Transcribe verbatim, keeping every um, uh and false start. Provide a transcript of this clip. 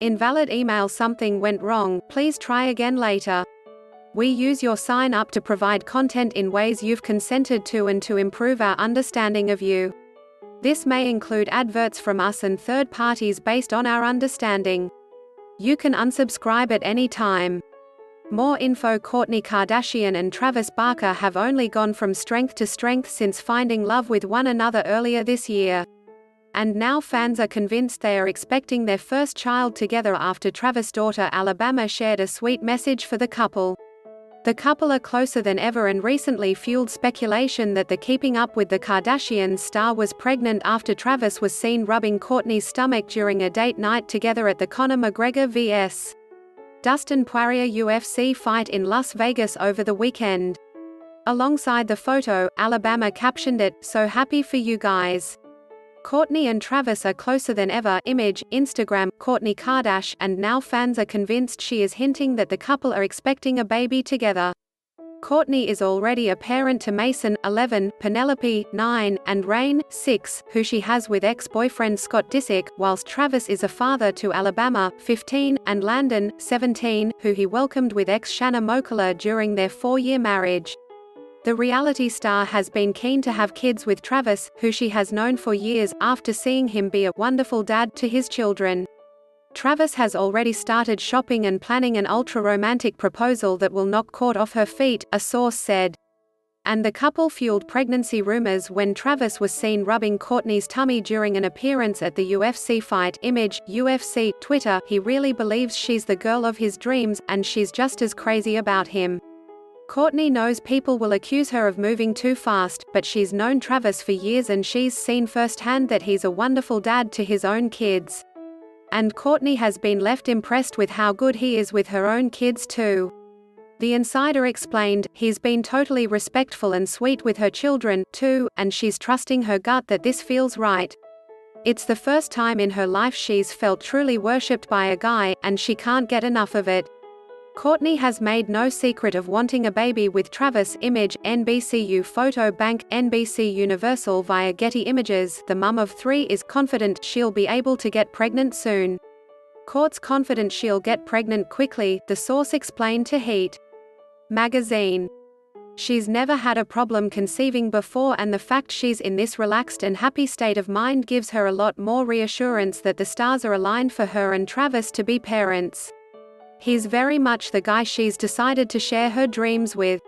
Invalid email. Something went wrong, please try again later. We use your sign up to provide content in ways you've consented to and to improve our understanding of you. This may include adverts from us and third parties based on our understanding. You can unsubscribe at any time. More info. Kourtney Kardashian and Travis Barker have only gone from strength to strength since finding love with one another earlier this year. And now fans are convinced they are expecting their first child together after Travis' daughter Alabama shared a sweet message for the couple. The couple are closer than ever and recently fueled speculation that the Keeping Up With The Kardashians star was pregnant after Travis was seen rubbing Kourtney's stomach during a date night together at the Conor McGregor versus Dustin Poirier U F C fight in Las Vegas over the weekend. Alongside the photo, Alabama captioned it, "So happy for you guys. Kourtney and Travis are closer than ever." Image, Instagram, Kourtney Kardashian, and now fans are convinced she is hinting that the couple are expecting a baby together. Kourtney is already a parent to Mason, eleven, Penelope, nine, and Reign, six, who she has with ex-boyfriend Scott Disick, whilst Travis is a father to Alabama, fifteen, and Landon, seventeen, who he welcomed with ex-Shanna Moakler during their four-year marriage. The reality star has been keen to have kids with Travis, who she has known for years, after seeing him be a wonderful dad to his children. Travis has already started shopping and planning an ultra-romantic proposal that will knock Kourt off her feet, a source said. And the couple fueled pregnancy rumors when Travis was seen rubbing Kourtney's tummy during an appearance at the U F C fight. Image, U F C, Twitter. He really believes she's the girl of his dreams, and she's just as crazy about him. Kourtney knows people will accuse her of moving too fast, but she's known Travis for years and she's seen firsthand that he's a wonderful dad to his own kids. And Kourtney has been left impressed with how good he is with her own kids too. The insider explained, "He's been totally respectful and sweet with her children, too, and she's trusting her gut that this feels right. It's the first time in her life she's felt truly worshipped by a guy, and she can't get enough of it." Kourtney has made no secret of wanting a baby with Travis. Image, N B C U Photo Bank, N B C Universal via Getty Images. The mum of three is confident she'll be able to get pregnant soon. Kourt's confident she'll get pregnant quickly, the source explained to Heat magazine. "She's never had a problem conceiving before, and the fact she's in this relaxed and happy state of mind gives her a lot more reassurance that the stars are aligned for her and Travis to be parents. He's very much the guy she's decided to share her dreams with."